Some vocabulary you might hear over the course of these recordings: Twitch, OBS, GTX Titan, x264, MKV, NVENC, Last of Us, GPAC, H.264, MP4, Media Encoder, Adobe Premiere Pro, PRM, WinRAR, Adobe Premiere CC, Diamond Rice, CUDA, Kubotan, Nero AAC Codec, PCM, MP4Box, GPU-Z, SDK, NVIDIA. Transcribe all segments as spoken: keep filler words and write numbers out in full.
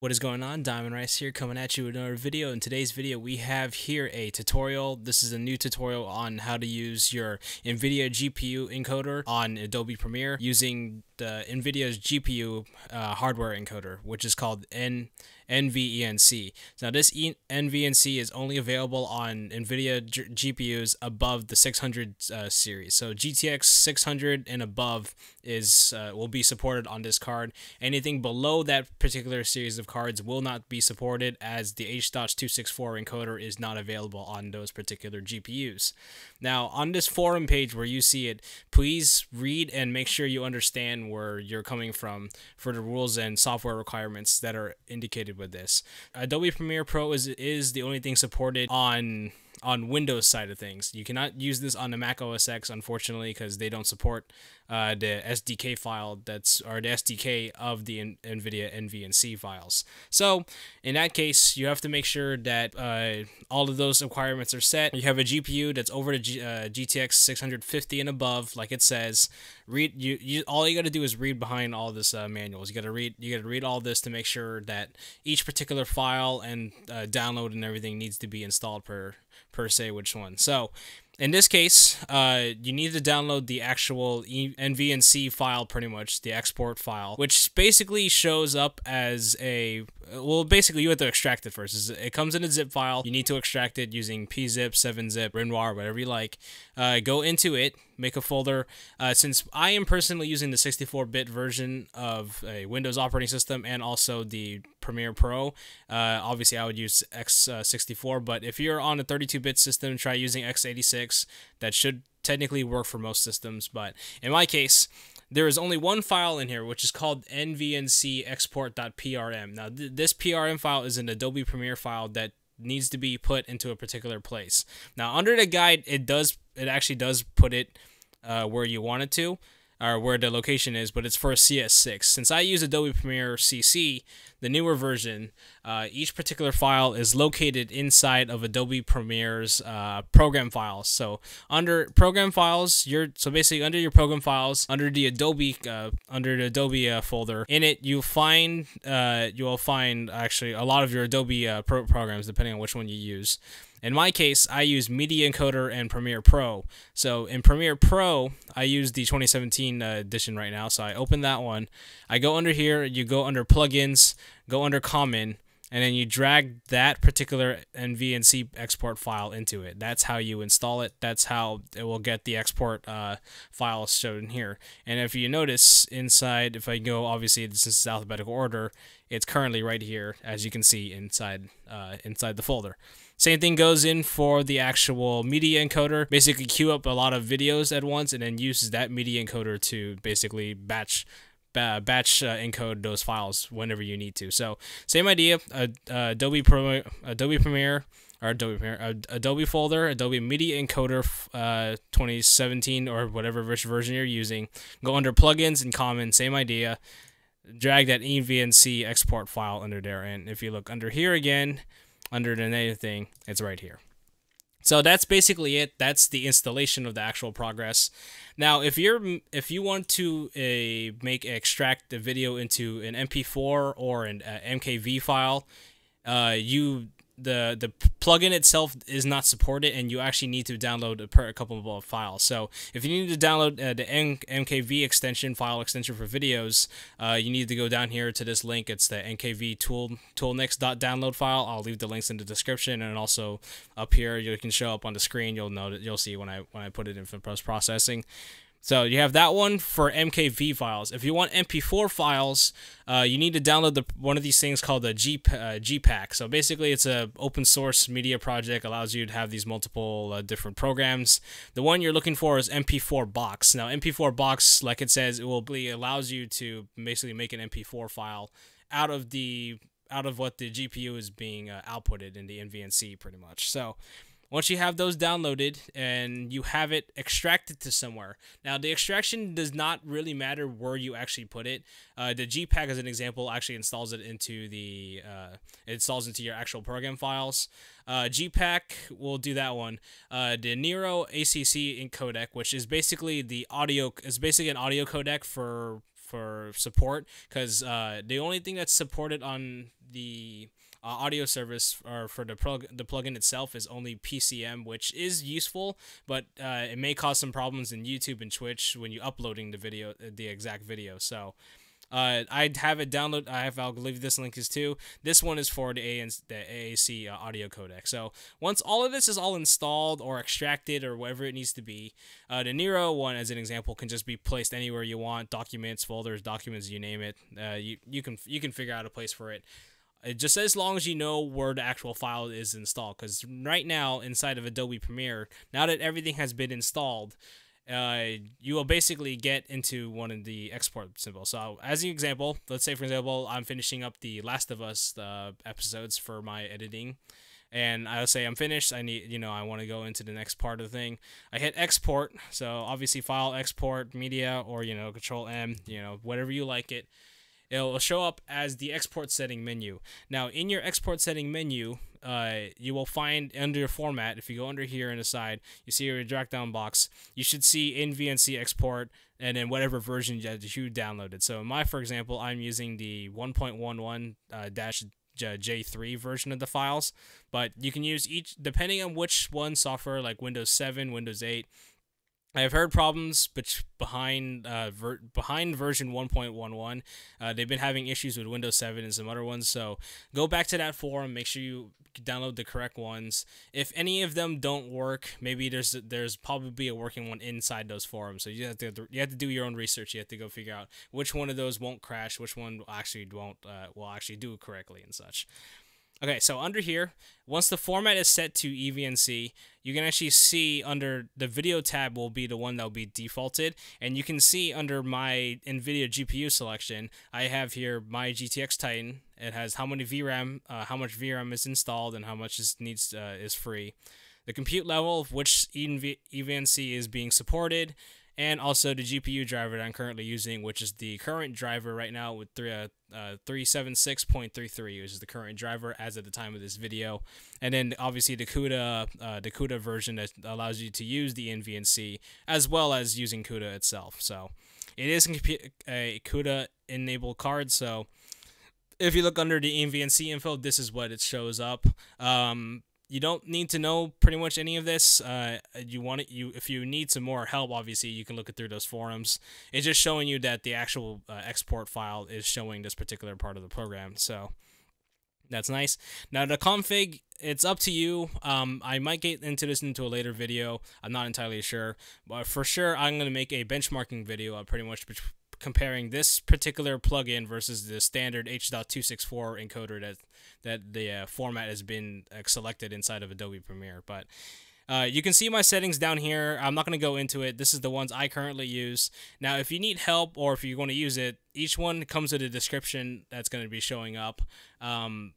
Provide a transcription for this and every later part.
What is going on? Diamond Rice here, coming at you with another video. In today's video we have here a tutorial. This is a new tutorial on how to use your NVIDIA G P U encoder on Adobe Premiere using the NVIDIA's G P U uh, hardware encoder, which is called N NVENC. Now this e NVENC is only available on NVIDIA G GPUs above the six hundred uh, series. So G T X six hundred and above is uh, will be supported on this card. Anything below that particular series of cards will not be supported, as the H two sixty-four encoder is not available on those particular G P Us. Now on this forum page where you see it, please read and make sure you understand where you're coming from for the rules and software requirements that are indicated with this. Adobe Premiere Pro is is the only thing supported on on Windows side of things. You cannot use this on the Mac O S X, unfortunately, because they don't support uh, the S D K file that's, or the S D K of the N NVIDIA NVENC files. So in that case, you have to make sure that uh, all of those requirements are set. You have a G P U that's over the G uh, G T X six fifty and above, like it says. Read you, you all you got to do is read behind all this uh, manuals. You got to read you got to read all this to make sure that each particular file and uh, download and everything needs to be installed per per se which one. So in this case, uh, you need to download the actual NVENC file, pretty much the export file, which basically shows up as a, well, basically you have to extract it first. It comes in a zip file. You need to extract it using pzip, seven zip, WinRAR, whatever you like. Uh, go into it, make a folder. Uh, since I am personally using the sixty-four bit version of a Windows operating system and also the Premiere Pro, uh, obviously I would use x sixty-four, but if you're on a thirty-two bit system, try using x eighty-six. That should technically work for most systems, but in my case, there is only one file in here, which is called N V E N C export dot P R M. Now, th this P R M file is an Adobe Premiere file that needs to be put into a particular place. Now, under the guide, it does it actually does put it uh, where you want it to, or where the location is, but it's for a C S six. Since I use Adobe Premiere C C, the newer version, uh, each particular file is located inside of Adobe Premiere's uh, program files. So under program files, you're so basically under your program files, under the Adobe uh, under the Adobe uh, folder, in it you'll find uh, you'll find actually a lot of your Adobe uh, pro programs, depending on which one you use. In my case, I use Media Encoder and Premiere Pro. So in Premiere Pro, I use the twenty seventeen uh, edition right now. So I open that one. I go under here. You go under Plugins. Go under Common. And then you drag that particular N V E N C export file into it. That's how you install it. That's how it will get the export uh, file shown here. And if you notice inside, if I go, obviously this is alphabetical order, it's currently right here, as you can see inside uh, inside the folder. Same thing goes in for the actual media encoder. Basically queue up a lot of videos at once and then uses that media encoder to basically batch Uh, batch uh, encode those files whenever you need to. So same idea, uh, uh, Adobe Pro, Adobe Premiere, or Adobe Premiere, uh, Adobe folder, Adobe Media Encoder uh, twenty seventeen or whatever version you're using. Go under Plugins and Common, same idea. Drag that N V E N C export file under there, and if you look under here again, under the native thing, it's right here. So that's basically it. That's the installation of the actual progress. Now, if you're if you want to uh, make extract the video into an M P four or an uh, M K V file, uh, you the the plugin itself is not supported, and you actually need to download a, per, a couple of files. So if you need to download uh, the N MKV extension file extension for videos, uh, you need to go down here to this link. It's the N K V tool toolnix.download file. I'll leave the links in the description, and also up here you can show up on the screen. You'll know that you'll see when I when I put it in for post processing. So you have that one for M K V files. If you want M P four files, uh, you need to download the, one of these things called the G, uh, G PAC. So basically it's an open source media project, allows you to have these multiple uh, different programs. The one you're looking for is M P four Box. Now M P four Box, like it says, it will be, allows you to basically make an M P four file out of the out of what the G P U is being uh, outputted in the N V E N C, pretty much. So once you have those downloaded and you have it extracted to somewhere. Now, the extraction does not really matter where you actually put it. Uh, the G PAC, as an example, actually installs it into the uh, it installs into your actual program files. Uh, G PAC will do that one. Uh, the Nero A A C Codec, which is basically the audio, is basically an audio codec for for support, because uh, the only thing that's supported on the uh, audio service or for the plug the plugin itself is only P C M, which is useful, but uh, it may cause some problems in YouTube and Twitch when you're uploading the video, the exact video. So uh, I have it download. I have. I'll leave this link is too. This one is for the A A C uh, audio codec. So once all of this is all installed or extracted or whatever it needs to be, uh, the Nero one, as an example, can just be placed anywhere you want. Documents, folders, documents, you name it. Uh, you you can you can figure out a place for it. It just as long as you know where the actual file is installed. Because right now inside of Adobe Premiere, now that everything has been installed, Uh, you will basically get into one of the export symbols. So as an example, let's say for example, I'm finishing up the Last of Us uh, episodes for my editing, and I'll say I'm finished. I need, you know, I want to go into the next part of the thing. I hit export. So obviously file, export, media, or, you know, control M, you know, whatever you like it. It'll show up as the export setting menu. Now, in your export setting menu, uh, you will find under format, if you go under here on the side, you see your drop down box, you should see N V E N C export, and then whatever version that you downloaded. So in my, for example, I'm using the one point eleven dash J three version of the files, but you can use each, depending on which one software, like Windows seven, Windows eight, I have heard problems behind uh, ver behind version one point eleven. Uh, they've been having issues with Windows seven and some other ones. So go back to that forum. Make sure you download the correct ones. If any of them don't work, maybe there's there's probably a working one inside those forums. So you have to you have to do your own research. You have to go figure out which one of those won't crash, which one actually won't uh, will actually do it correctly and such. Okay, so under here, once the format is set to E V N C, you can actually see under the video tab will be the one that will be defaulted. And you can see under my NVIDIA G P U selection, I have here my G T X Titan. It has how many V RAM, uh, how much V RAM is installed, and how much is, needs, uh, is free. The compute level of which E V N C is being supported, and also the G P U driver that I'm currently using, which is the current driver right now with three, uh, uh, three seventy-six point three three, which is the current driver as of the time of this video. And then obviously the CUDA, uh, the CUDA version that allows you to use the N V E N C as well as using CUDA itself. So it is a CUDA enabled card. So if you look under the N V E N C info, this is what it shows up. Um, You don't need to know pretty much any of this. Uh, you want it, you if you need some more help, obviously you can look it through those forums. It's just showing you that the actual uh, export file is showing this particular part of the program. So that's nice. Now the config, it's up to you. Um, I might get into this into a later video. I'm not entirely sure, but for sure I'm gonna make a benchmarking video. Uh, pretty much. Comparing this particular plugin versus the standard H dot two sixty-four encoder that that the uh, format has been uh, selected inside of Adobe Premiere. But uh, you can see my settings down here. I'm not going to go into it. This is the ones I currently use. Now, if you need help or if you're going to use it, each one comes with a description that's going to be showing up. Um,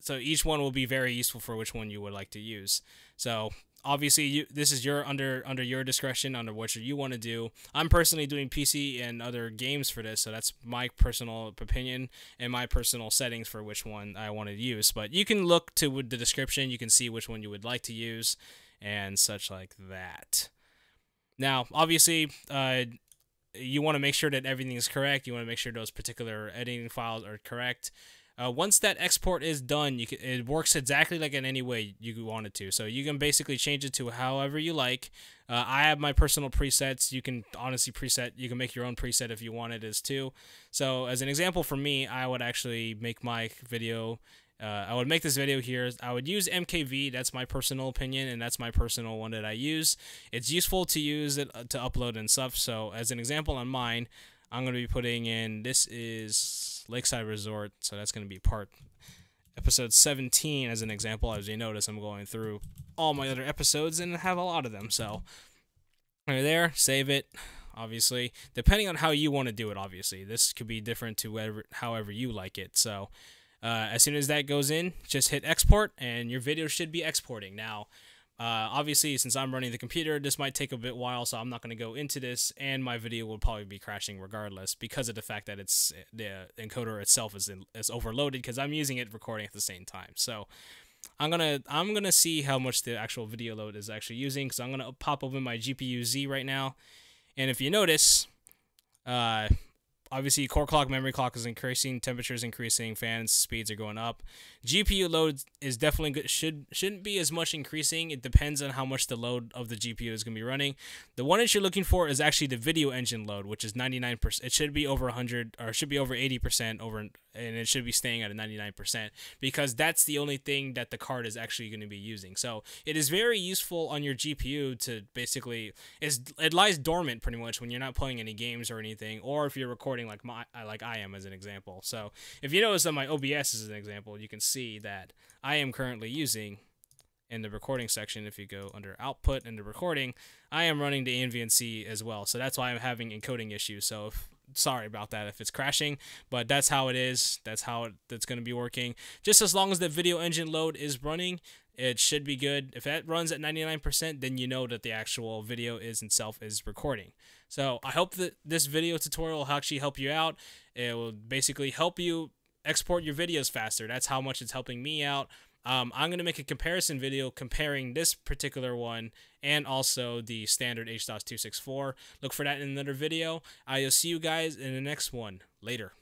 so each one will be very useful for which one you would like to use. So obviously, you, this is your under under your discretion under what you want to do. I'm personally doing P C and other games for this, so that's my personal opinion and my personal settings for which one I want to use. But you can look to the description, you can see which one you would like to use, and such like that. Now, obviously, uh, you want to make sure that everything is correct. You want to make sure those particular editing files are correct. Uh, once that export is done, you can, it works exactly like in any way you want it to. So you can basically change it to however you like. Uh, I have my personal presets. You can honestly preset. You can make your own preset if you want it as too. So as an example for me, I would actually make my video. Uh, I would make this video here. I would use M K V. That's my personal opinion, and that's my personal one that I use. It's useful to use it to upload and stuff. So as an example on mine, I'm going to be putting in, this is Lakeside Resort, so that's going to be part episode seventeen as an example. As you notice, I'm going through all my other episodes and have a lot of them. So right there, save it, obviously, depending on how you want to do it, obviously. This could be different to whatever, however you like it. So uh, as soon as that goes in, just hit export, and your video should be exporting. Now, Uh, obviously, since I'm running the computer, this might take a bit while, so I'm not going to go into this, and my video will probably be crashing regardless because of the fact that it's the encoder itself is in, is overloaded because I'm using it recording at the same time. So I'm gonna I'm gonna see how much the actual video load is actually using, because I'm gonna pop open my G P U Z right now, and if you notice, uh, obviously core clock, memory clock is increasing, temperatures increasing, fans speeds are going up. G P U load is definitely good, should shouldn't be as much increasing. It depends on how much the load of the G P U is going to be running. The one that you're looking for is actually the video engine load, which is ninety-nine percent. It should be over one hundred, or it should be over eighty percent over, and it should be staying at a ninety-nine percent, because that's the only thing that the card is actually going to be using. So it is very useful on your G P U to basically, it's, it lies dormant pretty much when you're not playing any games or anything, or if you're recording like my like I am as an example. So if you notice on my O B S as an example, you can see that I am currently using, in the recording section, if you go under output and the recording, I am running the N V E N C as well. So that's why I'm having encoding issues. So if, sorry about that if it's crashing, but that's how it is. That's how it, that's going to be working. Just as long as the video engine load is running, it should be good. If that runs at ninety-nine percent, then you know that the actual video is itself is recording. So I hope that this video tutorial will actually help you out. It will basically help you export your videos faster. That's how much it's helping me out. Um, I'm going to make a comparison video comparing this particular one and also the standard H dot two sixty-four. Look for that in another video. I'll see you guys in the next one. Later.